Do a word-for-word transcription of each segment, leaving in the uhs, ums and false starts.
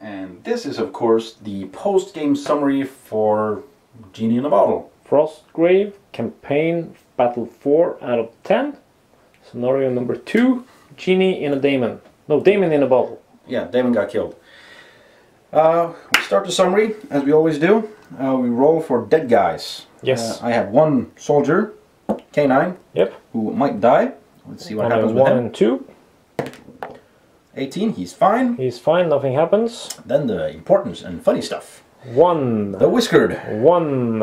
And this is, of course, the post-game summary for Genie in a Bottle. Frostgrave, campaign, battle four out of ten. Scenario number two, Genie in a Daemon. No, Daemon in a Bottle. Yeah, Daemon got killed. Uh, we start the summary, as we always do. Uh, we roll for dead guys. Yes. Uh, I have one soldier, K nine, yep, who might die. Let's see what and happens with one him. And two. eighteen, he's fine. He's fine, nothing happens. Then the important and funny stuff. One. The whiskered. One.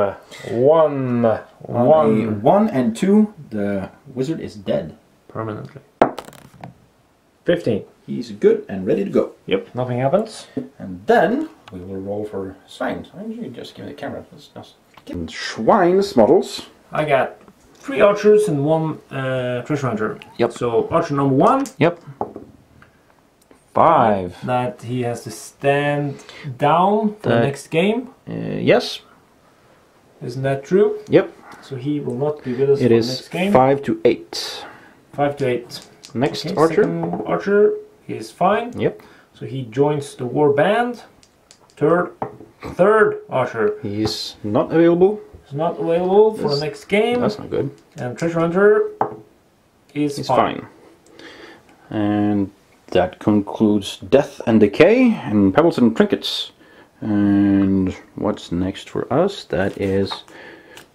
One. On one. One and two, the wizard is dead. Permanently. fifteen. He's good and ready to go. Yep, nothing happens. And then we will roll for swines. Why don't you just give me the camera? Let's just give him swines models. I got three archers and one uh, treasure hunter. Yep. So archer number one. Yep. Five. That he has to stand down for the, the next game. Uh, yes. Isn't that true? Yep. So he will not be with us it for the next game. It is five to eight. Five to eight. Next okay, archer. Archer. He is fine. Yep. So he joins the war band. Third. Third archer. He is not available. He's not available for that's, the next game. That's not good. And treasure hunter is he's fine. fine. And that concludes Death and Decay and Pebbles and Trinkets. And what's next for us? That is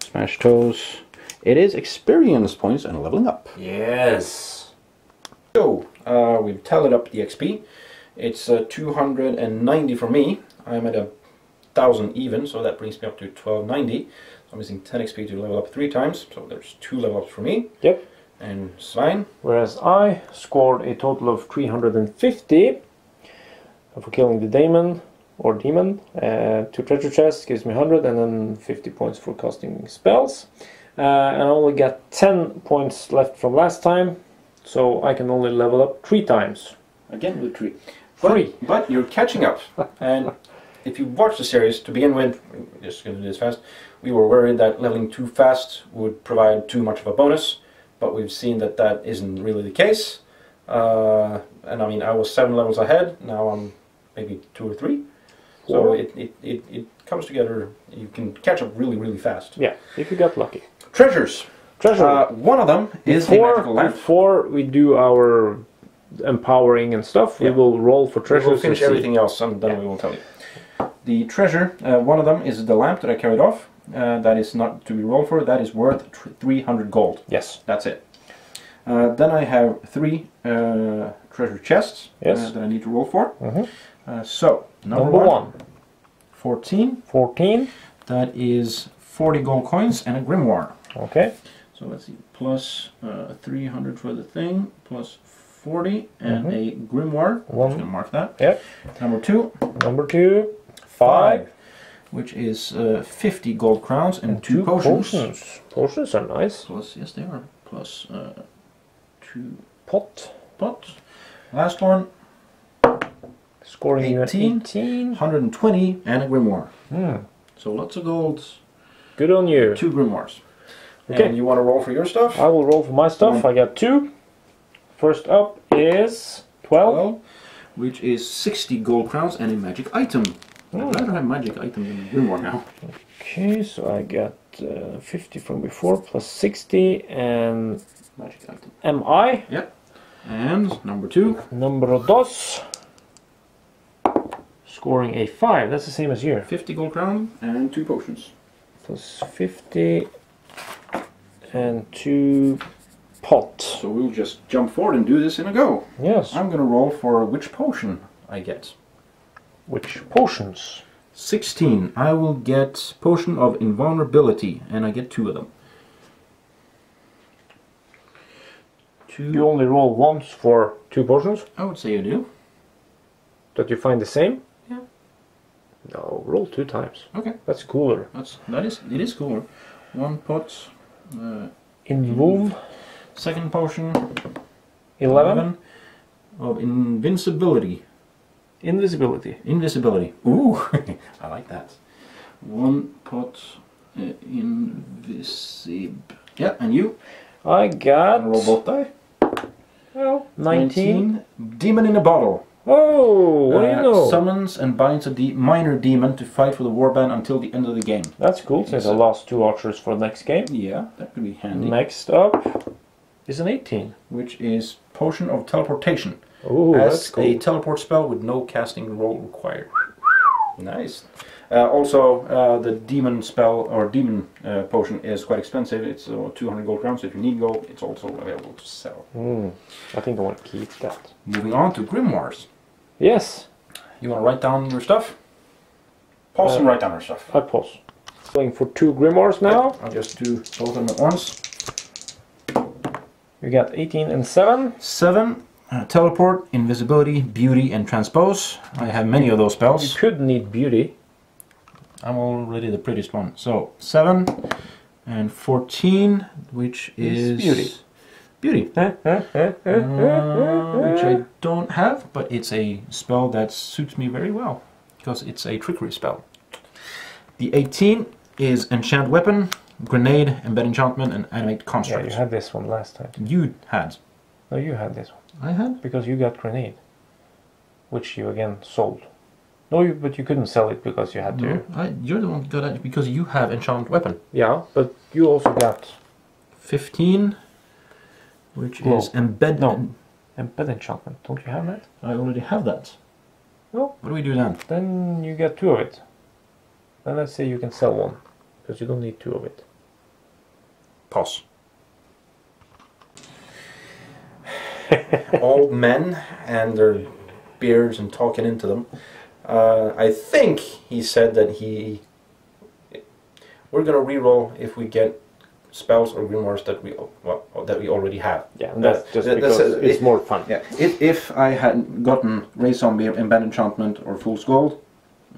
Smash Toes. It is experience points and leveling up. Yes. So uh, we've tallied up the X P. It's uh, two hundred ninety for me. I'm at a thousand even, so that brings me up to twelve ninety. So I'm using ten X P to level up three times. So there's two level ups for me. Yep. And Svein. Whereas I scored a total of three hundred fifty for killing the daemon or demon. Uh, two treasure chests gives me one hundred and then fifty points for casting spells. Uh, and I only got ten points left from last time, so I can only level up three times. Again with three. Three. But, but you're catching up. And if you watch the series to begin with, just going to do this fast, we were worried that leveling too fast would provide too much of a bonus. But we've seen that that isn't really the case. Uh, and I mean, I was seven levels ahead, now I'm maybe two or three. So it, it, it, it comes together, you can catch up really, really fast. Yeah, if you got lucky. Treasures. Treasure. Uh, one of them is before, a magical lamp. Before we do our empowering and stuff, yeah. we will roll for treasures. We'll finish everything else and then yeah. we will tell you. The treasure, uh, one of them is the lamp that I carried off. Uh, that is not to be rolled for, that is worth three hundred gold. Yes. That's it. Uh, then I have three uh, treasure chests yes. uh, that I need to roll for. Mm-hmm. uh, so, number, number one, one. fourteen. fourteen. That is forty gold coins and a grimoire. Okay. So let's see, plus uh, three hundred for the thing, plus forty and mm-hmm. a grimoire. One. I'm just going to mark that. Yep. Number two. Number two. Five. Five. Which is uh, fifty gold crowns and, and two, two potions. potions. Potions are nice. Plus, yes, they are. Plus uh, two pot. Pot. Last one. Scoring eighteen. eighteen. one hundred twenty and a grimoire. Mm. So lots of golds. Good on you. Two grimoires. Okay. And you want to roll for your stuff? I will roll for my stuff. One. I got two. First up is twelve. twelve. Which is sixty gold crowns and a magic item. Oh. I don't have magic items in the grimoire now. Okay, so I got uh, fifty from before, plus sixty, and magic item. M I. Yep. And number two. Number dos. Scoring a five. That's the same as here. fifty gold crown and two potions. Plus fifty and two pot. So we'll just jump forward and do this in a go. Yes. I'm going to roll for which potion I get. Which potions? sixteen. I will get Potion of Invulnerability, and I get two of them. Two. You only roll once for two potions? I would say you do. That you find the same? Yeah. No, roll two times. Okay. That's cooler. That's, that is, it is cooler. One pot. Uh, Invuln. Second potion. eleven. eleven of Invincibility. Invisibility. Invisibility. Ooh, I like that. One pot uh, invisib. Yeah, and you? I got. Roll both die. Well, nineteen. nineteen. Demon in a Bottle. Oh, what uh, do you know? summons and binds a de minor demon to fight for the warband until the end of the game. That's cool. So the last two archers for next game. Yeah, that could be handy. Next up is an eighteen, which is Potion of Teleportation. Ooh, as that's cool. A teleport spell with no casting roll required. Nice. Uh, also, uh, the demon spell or demon uh, potion is quite expensive. It's uh, two hundred gold crowns. If you need gold, it's also available to sell. Mm, I think I want to keep that. Moving on to Grimoires. Yes. You want to write down your stuff? Pause uh, and write down your stuff. I pause. Going for two Grimoires now. I'll just do both of them at once. We got eighteen and seven. Seven. Uh, teleport, invisibility, beauty, and transpose. I have many of those spells. You could need beauty. I'm already the prettiest one. So seven and fourteen, which is beauty. Beauty, uh, which I don't have, but it's a spell that suits me very well because it's a trickery spell. The eighteen is Enchant Weapon, Grenade, Embed Enchantment, and Animate Construct. Yeah, you had this one last time. You had. No, you had this one. I had? Because you got Grenade, which you again sold. No, you, but you couldn't sell it because you had no, to. I, you're the one who got it because you have Enchant Weapon. Yeah, but you also got fifteen, which no. is Embed... No, Embed Enchantment. Don't you have that? I already have that. No. What do we do then? Then you get two of it. Then let's say you can sell one, because you don't need two of it. Pause. Old men and their beards and talking into them. Uh, I think he said that he... We're gonna reroll if we get spells or grimoires that we well, that we already have. Yeah, and that's just uh, because that's, uh, it's if, more fun. Yeah, if, if I had gotten Ray Zombie, Embed Enchantment, or Fool's Gold,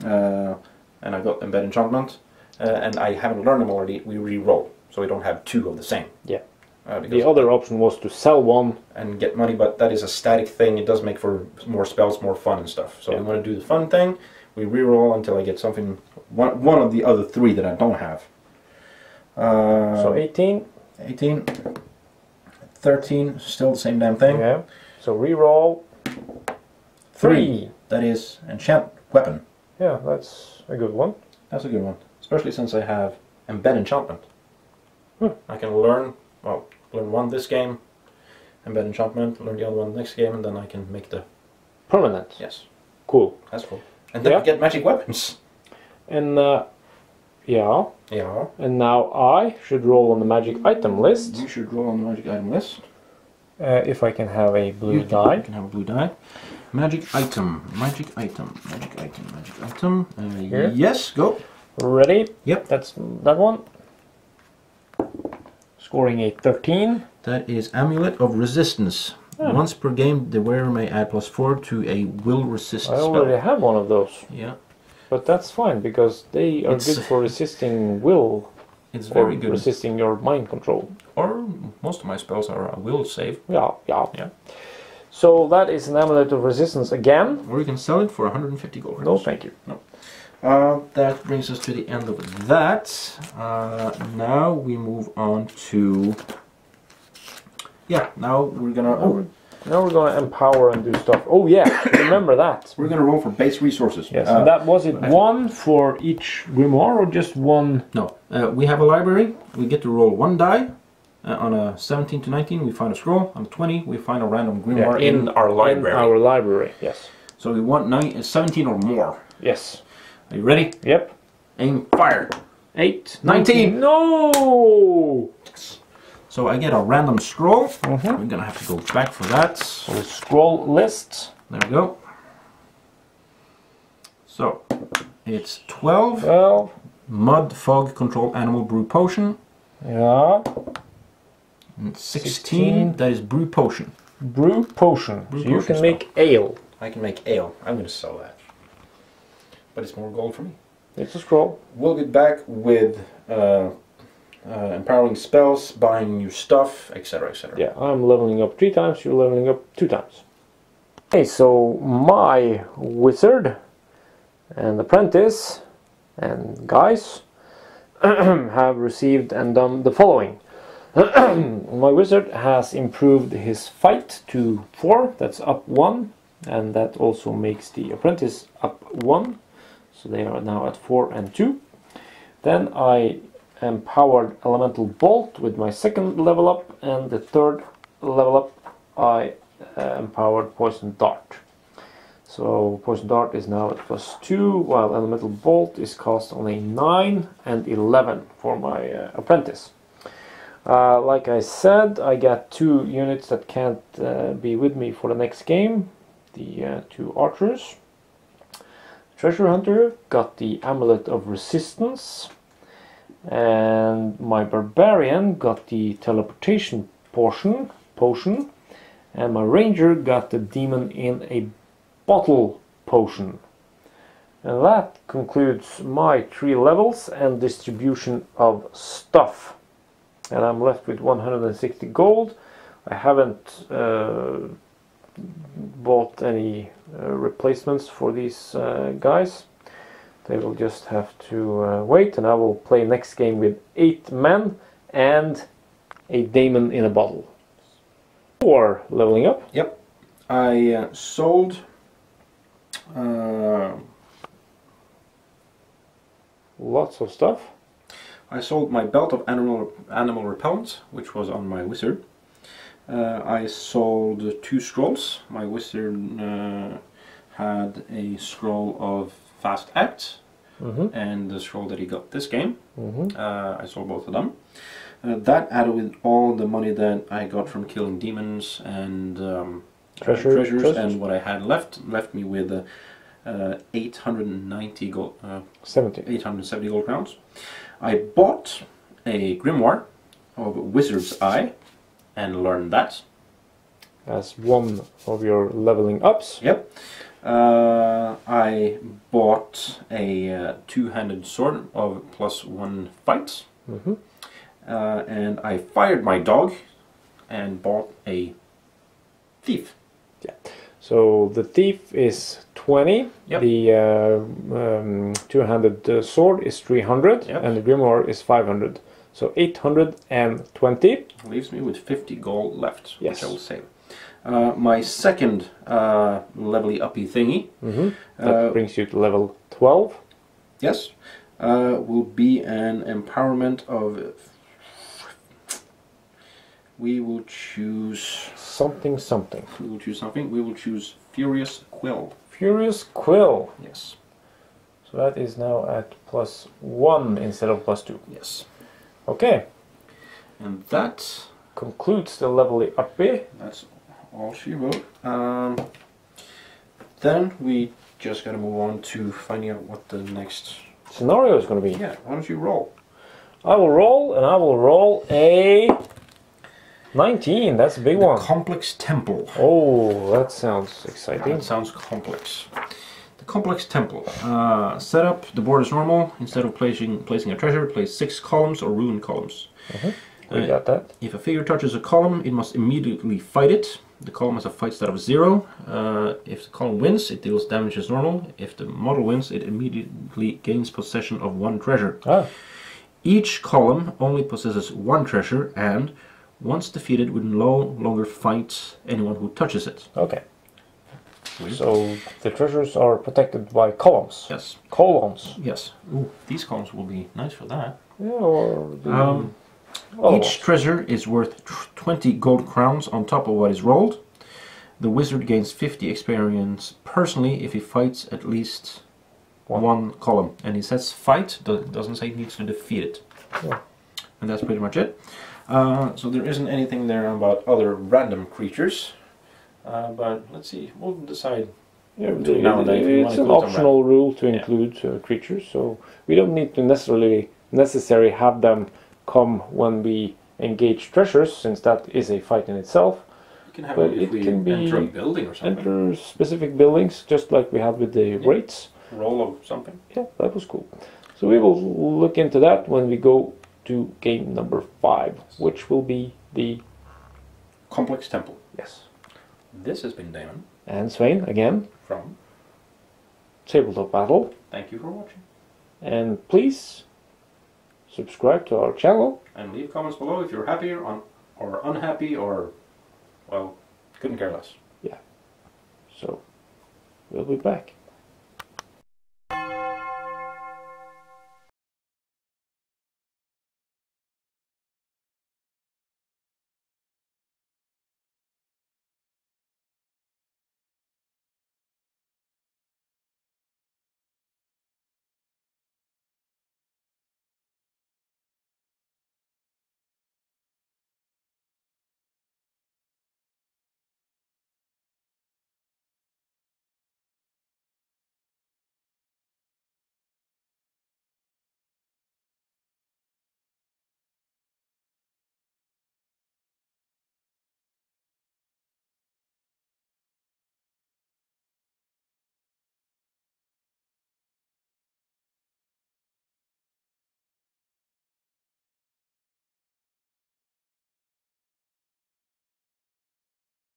uh, and I got Embed Enchantment, uh, and I haven't learned them already, we reroll, so we don't have two of the same. Yeah. Uh, the other option was to sell one and get money, but that is a static thing. It does make for more spells, more fun and stuff. So yeah. We want to do the fun thing. We reroll until I get something, one, one of the other three that I don't have. Uh, so eighteen. eighteen. thirteen, still the same damn thing. Okay. So reroll. Three. three. That is Enchant Weapon. Yeah, that's a good one. That's a good one. Especially since I have Embed Enchantment. Hmm. I can learn... Well, learn one this game, Embed Enchantment, learn the other one next game, and then I can make the... Permanent? Yes. Cool. That's cool. And then yeah. You get magic weapons. And, uh, yeah. Yeah. And now I should roll on the magic item list. You should roll on the magic item list. Uh, if I can have a blue you die. You can have a blue die. Magic item, magic item, magic item, magic item. Uh, Here. Yes, go. Ready? Yep. That's that one. Scoring a thirteen. That is Amulet of Resistance. Yeah. Once per game, the wearer may add plus four to a will resist spell. I already spell. have one of those. Yeah. But that's fine, because they are it's, good for resisting will. It's very good. Resisting your mind control. Or most of my spells are a will save. Yeah, yeah. yeah. So that is an Amulet of Resistance again. Or you can sell it for one hundred fifty gold. No, thank you. No. Uh, that brings us to the end of that. Uh, now we move on to... Yeah, now we're gonna... Oh, now we're gonna empower and do stuff. Oh yeah, remember that. We're gonna roll for base resources. Yes, uh, and that was it. One for each grimoire or just one? No, uh, we have a library. We get to roll one die. Uh, on a seventeen to nineteen, we find a scroll. On a twenty, we find a random grimoire yeah, in, in our library. In our library, yes. So we want nine, seventeen or more. Yes. Are you ready? Yep. Aim, fire. Eight. Nineteen. nineteen. No! Yes. So I get a random scroll. Mm-hmm. We're gonna have to go back for that. So scroll list. There we go. So, it's twelve. twelve. Mud, fog, control, animal, brew potion. Yeah. And sixteen. sixteen. That is brew potion. Brew potion. Brew so potion you can spell. make ale. I can make ale. I'm gonna sell that. But it's more gold for me. It's a scroll. We'll get back with uh, uh, empowering spells, buying new stuff, et cetera, et cetera. Yeah, I'm leveling up three times, you're leveling up two times. Okay, so my wizard and apprentice and guys have received and done the following. My wizard has improved his fight to four, that's up one. and that also makes the apprentice up one, so they are now at four and two. Then I empowered Elemental Bolt with my second level up, and the third level up I uh, empowered Poison Dart. So Poison Dart is now at plus two, while Elemental Bolt is cast on a nine and eleven for my uh, apprentice. Uh, like I said, I got two units that can't uh, be with me for the next game. The uh, two archers. Treasure Hunter got the Amulet of Resistance, and my Barbarian got the Teleportation portion, Potion, and my Ranger got the Daemon in a Bottle Potion. And that concludes my three levels and distribution of stuff. And I'm left with one hundred sixty gold. I haven't uh, bought any uh, replacements for these uh, guys. They will just have to uh, wait, and I will play next game with eight men and a Daemon in a Bottle. Or leveling up. Yep. I uh, sold uh, lots of stuff. I sold my belt of animal animal repellent, which was on my wizard. Uh, I sold two scrolls. My wizard uh, had a scroll of fast acts, mm-hmm. and the scroll that he got this game. Mm-hmm. uh, I sold both of them. Uh, that added with all the money that I got from killing demons and um, Treasure, uh, treasures, treasures, and what I had left left me with. Uh, Uh, eight hundred ninety gold, uh, eight hundred seventy gold crowns. I bought a grimoire of Wizard's Eye and learned that as one of your leveling ups. Yep. Uh, I bought a uh, two-handed sword of plus one fight, mm-hmm. uh, and I fired my dog and bought a thief. Yeah. So the thief is twenty, yep. The uh, um, two-handed uh, sword is three hundred, yep. and the grimoire is five hundred. So eight hundred twenty. Leaves me with fifty gold left, yes. Which I will save. Uh, my second uh, levely uppy thingy. Mm-hmm. That uh, brings you to level twelve. Yes. Uh, will be an empowerment of... We will choose something, something. We will choose something. We will choose Furious Quill. Furious Quill. Yes. So that is now at plus one instead of plus two. Yes. Okay. And that concludes the level up. That's all she wrote. Um, then we just gotta move on to finding out what the next scenario is gonna be. Yeah. Why don't you roll? I will roll, and I will roll a. nineteen, that's a big the one. Complex Temple. Oh, that sounds exciting. That sounds complex. The Complex Temple. Uh, set up, the board is normal. Instead of placing, placing a treasure, place six columns or ruined columns. Mm-hmm. We uh, got that. If a figure touches a column, it must immediately fight it. The column has a fight stat of zero. Uh, if the column wins, it deals damage as normal. If the model wins, it immediately gains possession of one treasure. Ah. Each column only possesses one treasure, and once defeated, would no longer fight anyone who touches it. Okay. Weird. So the treasures are protected by columns. Yes. Columns. Yes. Ooh, these columns will be nice for that. Yeah. Or the um, each treasure is worth twenty gold crowns on top of what is rolled. The wizard gains fifty experience personally if he fights at least one, one column, and he says fight. Doesn't say he needs to defeat it. Yeah. And that's pretty much it. Uh, so there isn't anything there about other random creatures, uh, but let's see, we'll decide. Yeah, the, now it, it, it's an optional rule to include yeah. uh, creatures, so we don't need to necessarily necessarily have them come when we engage treasures, since that is a fight in itself. You can have but it, if it can be enter a building or something. Enter specific buildings, just like we have with the yeah. rates. Roll of something. Yeah, that was cool. So we will look into that when we go to game number five, which will be the Complex Temple. Yes. This has been Daemon. And Svein, again. From Tabletop Battle. Thank you for watching. And please subscribe to our channel. And leave comments below if you're happy or, un or unhappy or, well, couldn't care less. Yeah. So. we'll be back.